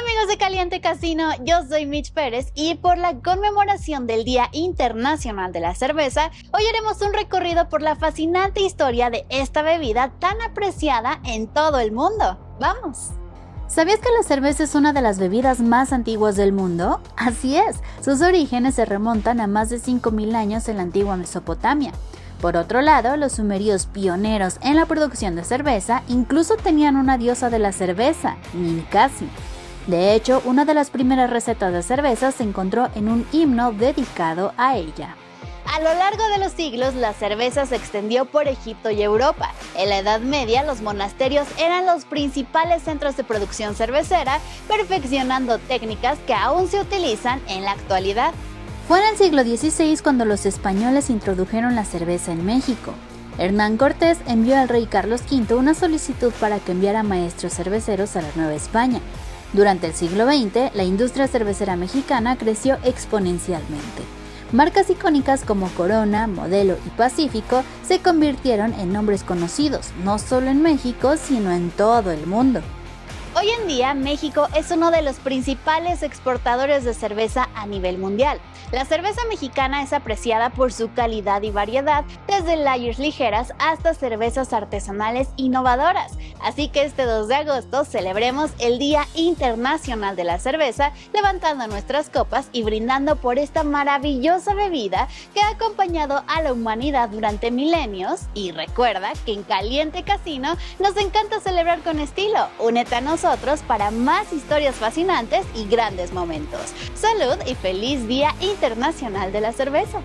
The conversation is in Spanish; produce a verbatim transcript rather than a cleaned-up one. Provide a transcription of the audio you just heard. Hola amigos de Caliente Casino, yo soy Mitch Pérez y por la conmemoración del Día Internacional de la Cerveza, hoy haremos un recorrido por la fascinante historia de esta bebida tan apreciada en todo el mundo. ¡Vamos! ¿Sabías que la cerveza es una de las bebidas más antiguas del mundo? Así es, sus orígenes se remontan a más de cinco mil años en la antigua Mesopotamia. Por otro lado, los sumerios, pioneros en la producción de cerveza, incluso tenían una diosa de la cerveza, Ninkasi. De hecho, una de las primeras recetas de cerveza se encontró en un himno dedicado a ella. A lo largo de los siglos, la cerveza se extendió por Egipto y Europa. En la Edad Media, los monasterios eran los principales centros de producción cervecera, perfeccionando técnicas que aún se utilizan en la actualidad. Fue en el siglo dieciséis cuando los españoles introdujeron la cerveza en México. Hernán Cortés envió al rey Carlos quinto una solicitud para que enviara maestros cerveceros a la Nueva España. Durante el siglo veinte, la industria cervecera mexicana creció exponencialmente. Marcas icónicas como Corona, Modelo y Pacífico se convirtieron en nombres conocidos, no solo en México, sino en todo el mundo. Hoy en día, México es uno de los principales exportadores de cerveza a nivel mundial. La cerveza mexicana es apreciada por su calidad y variedad, desde lagers ligeras hasta cervezas artesanales innovadoras. Así que este dos de agosto celebremos el Día Internacional de la Cerveza, levantando nuestras copas y brindando por esta maravillosa bebida que ha acompañado a la humanidad durante milenios. Y recuerda que en Caliente Casino nos encanta celebrar con estilo. Únete a nosotros para más historias fascinantes y grandes momentos. Salud y feliz Día Internacional de la Cerveza.